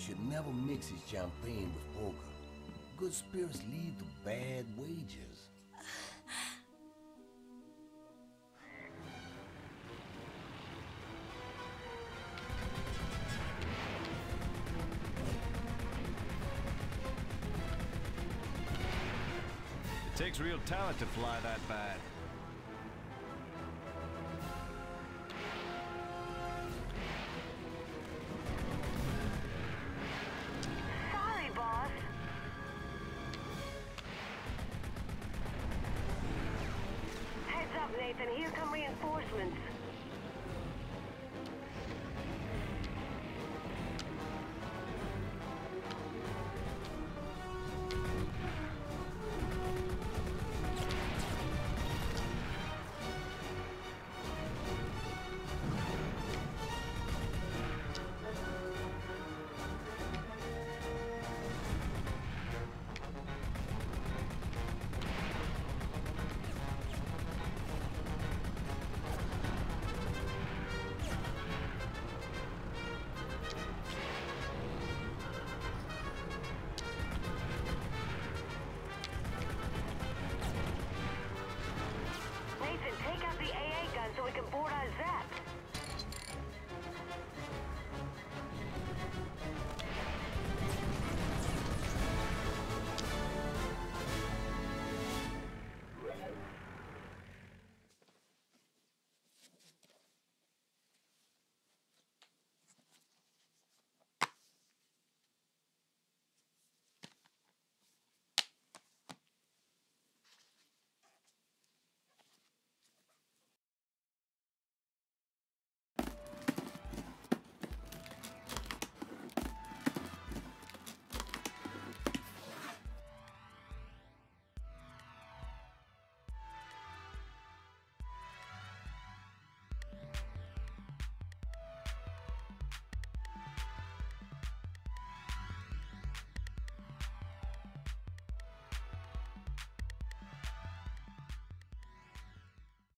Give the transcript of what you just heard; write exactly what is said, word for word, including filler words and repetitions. should never mix his champagne with poker. Good spirits lead to bad wages. It takes real talent to fly that bad. Nathan, here come reinforcements.